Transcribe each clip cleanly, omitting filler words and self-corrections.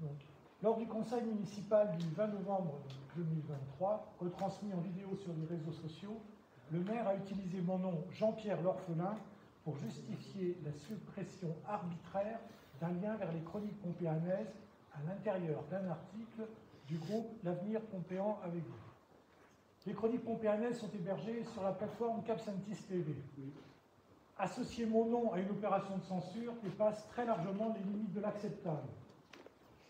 Donc, lors du conseil municipal du 20 novembre 2023, retransmis en vidéo sur les réseaux sociaux, le maire a utilisé mon nom, Jean-Pierre L'Orphelin, pour justifier la suppression arbitraire d'un lien vers les Chroniques Pont-Péannaises à l'intérieur d'un article du groupe L'Avenir Pont-Péan avec vous. Les Chroniques Pont-Péannaises sont hébergées sur la plateforme Capsentis TV. Associer mon nom à une opération de censure dépasse très largement les limites de l'acceptable.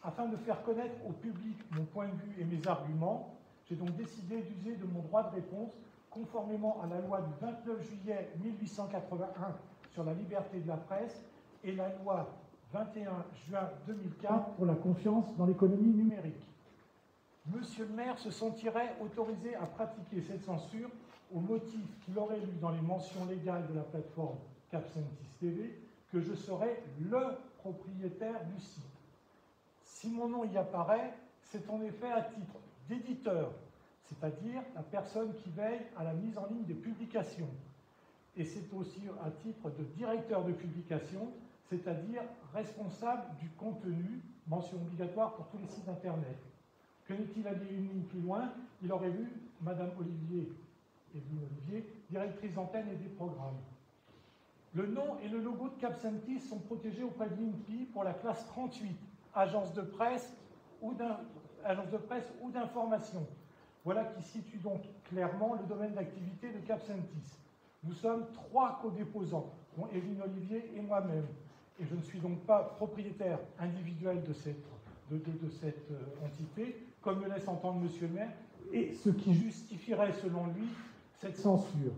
Afin de faire connaître au public mon point de vue et mes arguments, j'ai donc décidé d'user de mon droit de réponse conformément à la loi du 29 juillet 1881 sur la liberté de la presse et la loi 21 juin 2004 pour la confiance dans l'économie numérique. Monsieur le maire se sentirait autorisé à pratiquer cette censure au motif qu'il aurait lu dans les mentions légales de la plateforme Capsentis TV que je serais le propriétaire du site. Si mon nom y apparaît, c'est en effet à titre d'éditeur, c'est-à-dire la personne qui veille à la mise en ligne des publications. Et c'est aussi à titre de directeur de publication, c'est-à-dire responsable du contenu, mention obligatoire pour tous les sites internet. Que n'est-il allé une ligne plus loin, il aurait vu Madame Olivier, Évelyne Olivier, directrice antenne et des programmes. Le nom et le logo de Capsentis sont protégés auprès de l'INPI pour la classe 38, agence de presse ou d'information. Voilà qui situe donc clairement le domaine d'activité de Capsentis. Nous sommes 3 co-déposants, dont Évelyne Olivier et moi-même. Et je ne suis donc pas propriétaire individuel de cette entité, comme le laisse entendre Monsieur le maire, et ce qui justifierait, selon lui, cette censure.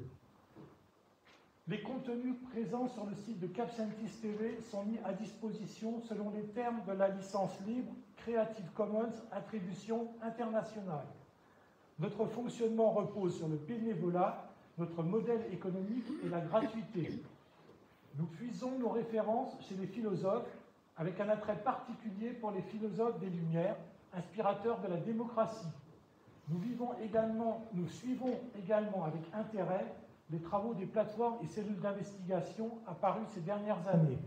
Les contenus présents sur le site de Capsentis TV sont mis à disposition selon les termes de la licence libre Creative Commons Attribution Internationale. Notre fonctionnement repose sur le bénévolat, notre modèle économique et la gratuité. Nous puisons nos références chez les philosophes, avec un attrait particulier pour les philosophes des Lumières, inspirateurs de la démocratie. Nous suivons également avec intérêt les travaux des plateformes et cellules d'investigation apparues ces dernières années.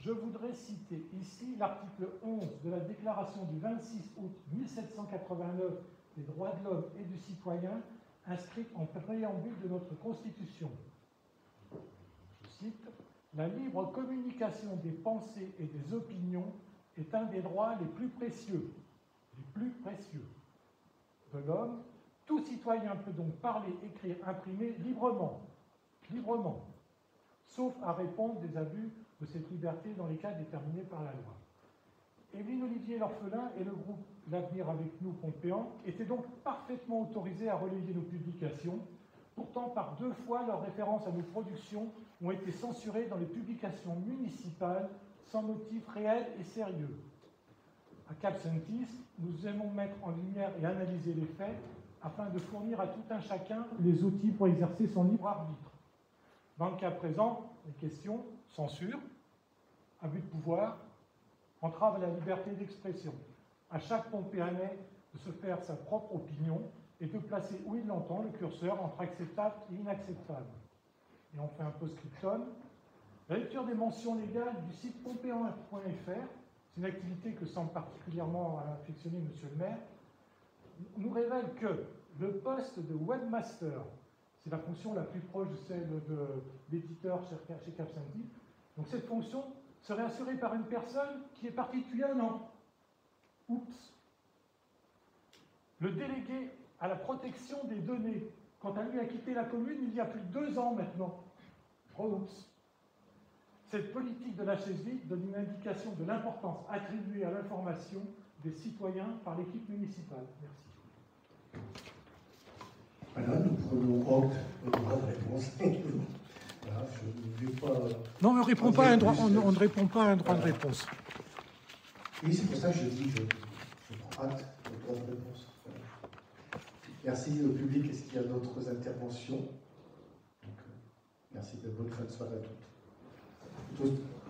Je voudrais citer ici l'article 11 de la Déclaration du 26 août 1789 des droits de l'homme et du citoyen, inscrite en préambule de notre Constitution. Je cite : « La libre communication des pensées et des opinions est un des droits les plus précieux de l'homme. Tout citoyen peut donc parler, écrire, imprimer librement, sauf à répondre des abus de cette liberté dans les cas déterminés par la loi. » Évelyne Olivier L'Orphelin et le groupe L'Avenir avec nous Pont-Péan étaient donc parfaitement autorisés à relayer nos publications. Pourtant, par 2 fois, leurs références à nos productions ont été censurées dans les publications municipales sans motif réel et sérieux. À Capsentis, nous aimons mettre en lumière et analyser les faits afin de fournir à tout un chacun les outils pour exercer son libre arbitre. Dans le cas présent, les questions censure, abus de pouvoir, entrave à la liberté d'expression. À chaque Pont-Péannais de se faire sa propre opinion et de placer où il l'entend le curseur entre acceptable et inacceptable. Et on fait un post-scriptum. La lecture des mentions légales du site pont-péan.fr, c'est une activité que semble particulièrement affectionner Monsieur le maire, nous révèle que le poste de webmaster, c'est la fonction la plus proche de celle de l'éditeur chez Capsentis, donc cette fonction serait assurée par une personne qui est partie depuis 1 an. Oups. Le délégué à la protection des données, quant à lui, a quitté la commune il y a plus de 2 ans maintenant. Oups. Cette politique de la chaise vide donne une indication de l'importance attribuée à l'information des citoyens par l'équipe municipale. Merci. Voilà, nous prenons notre réponse. Voilà, je ne vais pas... Non, mais on ne répond pas à un droit de réponse. Oui, c'est pour ça que je dis que je prends hâte de droit de réponse. Merci au public. Est-ce qu'il y a d'autres interventions? Donc, merci de votre fin de soirée à toutes.